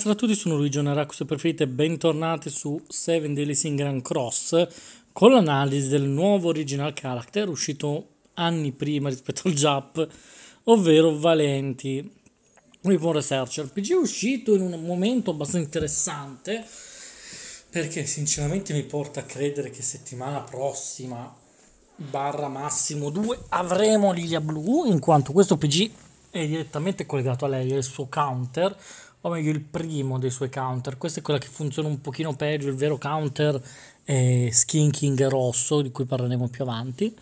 Buonasera a tutti, sono Luigi Naraku, se preferite bentornati su Seven Deadly Sins Grand Cross con l'analisi del nuovo original character uscito anni prima rispetto al Jap, ovvero Valenti, un research RPG uscito in un momento abbastanza interessante, perché sinceramente mi porta a credere che settimana prossima barra massimo 2 avremo Lilia Blu, in quanto questo PG è direttamente collegato a lei, è il suo counter, o meglio il primo dei suoi counter. Questa è quella che funziona un pochino peggio, il vero counter è Skin King rosso, di cui parleremo più avanti.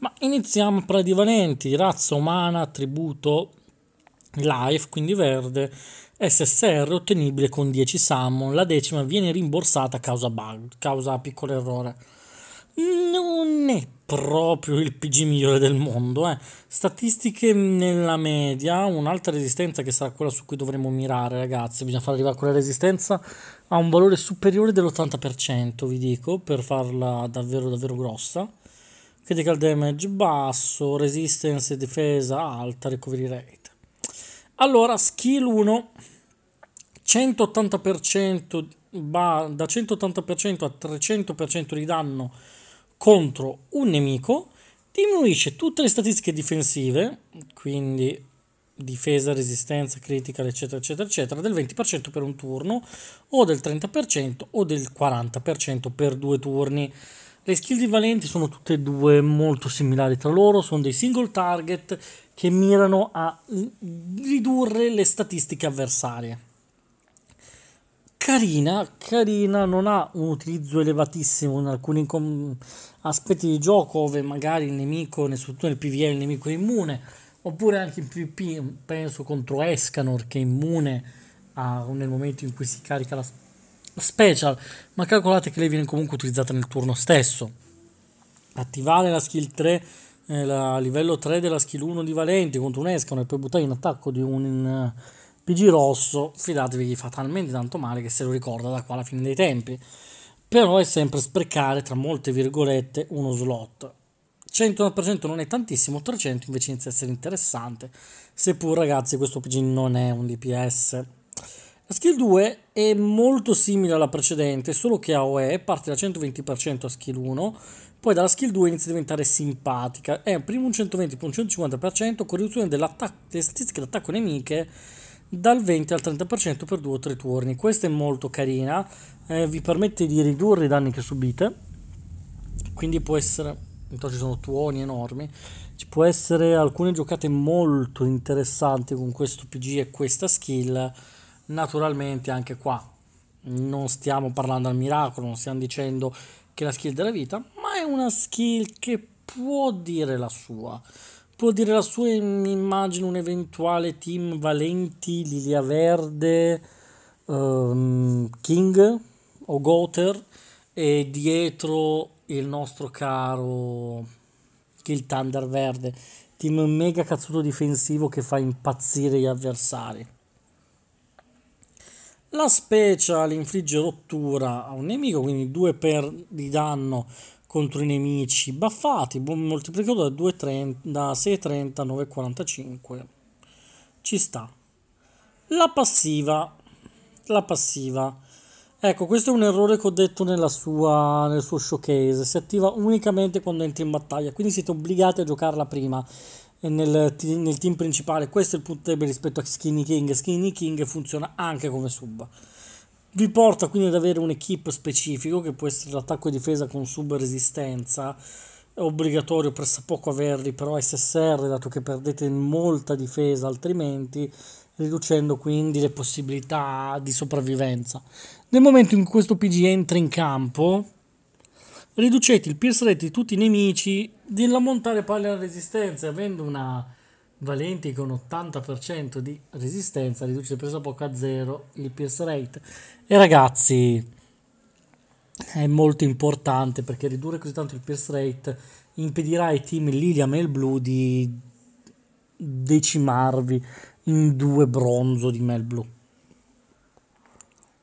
Ma iniziamo per i Valenti, razza umana, attributo life, quindi verde, SSR, ottenibile con 10 summon, la decima viene rimborsata a causa bug, causa piccolo errore. Non è proprio il PG migliore del mondo, eh. Statistiche nella media, un'alta resistenza che sarà quella su cui dovremo mirare, ragazzi. Bisogna far arrivare quella resistenza a un valore superiore dell'80%, vi dico, per farla davvero grossa. Critical damage basso, resistance e difesa alta, recovery rate. Allora, skill 1, 180%, da 180% a 300% di danno contro un nemico, diminuisce tutte le statistiche difensive, quindi difesa, resistenza, critica, eccetera, del 20% per un turno, o del 30% o del 40% per due turni. Le skill di Valenti sono tutte e due molto similari tra loro, sono dei single target che mirano a ridurre le statistiche avversarie. Carina, non ha un utilizzo elevatissimo in alcuni aspetti di gioco, ove magari il nemico, soprattutto nel PvE, il nemico è immune, oppure anche in PvP, penso contro Escanor che è immune nel momento in cui si carica la special, ma calcolate che lei viene comunque utilizzata nel turno stesso. Attivare la skill 3, la livello 3 della skill 1 di Valenti contro un Escanor e poi buttare in attacco di un PG rosso, fidatevi, gli fa talmente tanto male che se lo ricorda da qua alla fine dei tempi. Però è sempre sprecare, tra molte virgolette, uno slot. 100% non è tantissimo, 300 invece inizia a essere interessante, seppur ragazzi questo PG non è un DPS. La skill 2 è molto simile alla precedente, solo che AOE parte da 120% a skill 1, poi dalla skill 2 inizia a diventare simpatica, è prima un 120 poi un 150%, con riduzione delle statistiche d'attacco nemiche dal 20 al 30% per 2 o 3 turni. Questa è molto carina, vi permette di ridurre i danni che subite, quindi può essere, intanto ci sono tuoni enormi, ci può essere alcune giocate molto interessanti con questo PG e questa skill. Naturalmente anche qua non stiamo parlando al miracolo, non stiamo dicendo che è la skill della vita, ma è una skill che può dire la sua. Può dire la sua, immagino un eventuale team Valenti, Lilia Verde, King o Gother e dietro il nostro caro Kill Thunder Verde, team mega cazzuto difensivo che fa impazzire gli avversari. La special infligge rottura a un nemico, quindi 2 per di danno contro i nemici buffati, moltiplicato da 6,30 a 9,45, ci sta. La passiva, ecco, questo è un errore che ho detto nel suo showcase, si attiva unicamente quando entri in battaglia, quindi siete obbligati a giocarla prima nel team principale. Questo è il punto debole rispetto a Skin King funziona anche come sub. Vi porta quindi ad avere un'equipe specifico che può essere l'attacco e difesa con sub resistenza, è obbligatorio pressappoco averli però SSR, dato che perdete molta difesa altrimenti, riducendo quindi le possibilità di sopravvivenza. Nel momento in cui questo PG entra in campo, riducete il pierce rate di tutti i nemici dell'ammontare pari alla resistenza, avendo una Valenti con 80% di resistenza riduce pressappoco a 0 il pierce rate. E ragazzi, è molto importante, perché ridurre così tanto il pierce rate impedirà ai team Lilia Mel Blu di decimarvi in 2 bronzo di Mel Blu.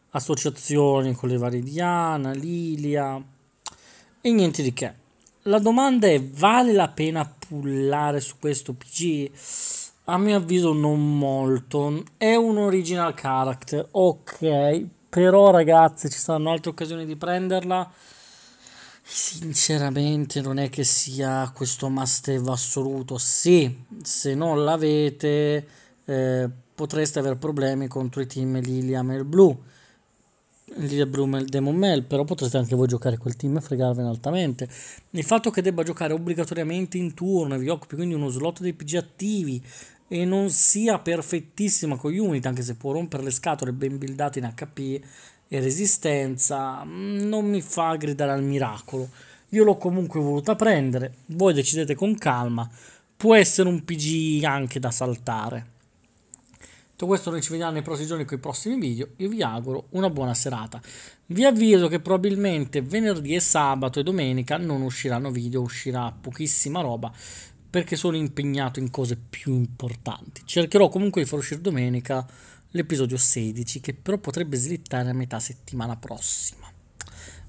Associazioni con le varie Diana, Lilia e niente di che. La domanda è: vale la pena pullare su questo PG? a mio avviso non molto. È un original character, ok, però ragazzi ci saranno altre occasioni di prenderla. Sinceramente non è che sia questo must have assoluto. Sì, se non l'avete potreste avere problemi contro i team Lilia Blu, Demon Mel, però potreste anche voi giocare quel team e fregarvene altamente. Il fatto che debba giocare obbligatoriamente in turno e vi occupi quindi uno slot dei PG attivi e non sia perfettissima con gli unit, anche se può rompere le scatole ben buildato in HP e resistenza, non mi fa gridare al miracolo. Io l'ho comunque voluta prendere, voi decidete con calma, può essere un PG anche da saltare. Tutto questo noi ci vediamo nei prossimi giorni con i prossimi video. Io vi auguro una buona serata. Vi avviso che probabilmente venerdì e sabato e domenica non usciranno video, uscirà pochissima roba perché sono impegnato in cose più importanti. Cercherò comunque di far uscire domenica l'episodio 16, che però potrebbe slittare a metà settimana prossima.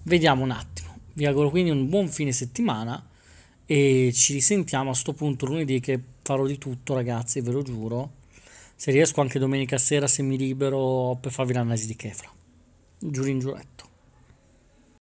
Vediamo un attimo. Vi auguro quindi un buon fine settimana e ci risentiamo a sto punto lunedì, che farò di tutto ragazzi, ve lo giuro. Se riesco anche domenica sera, se mi libero, per farvi l'analisi di Kefra. Giuro in giuretto.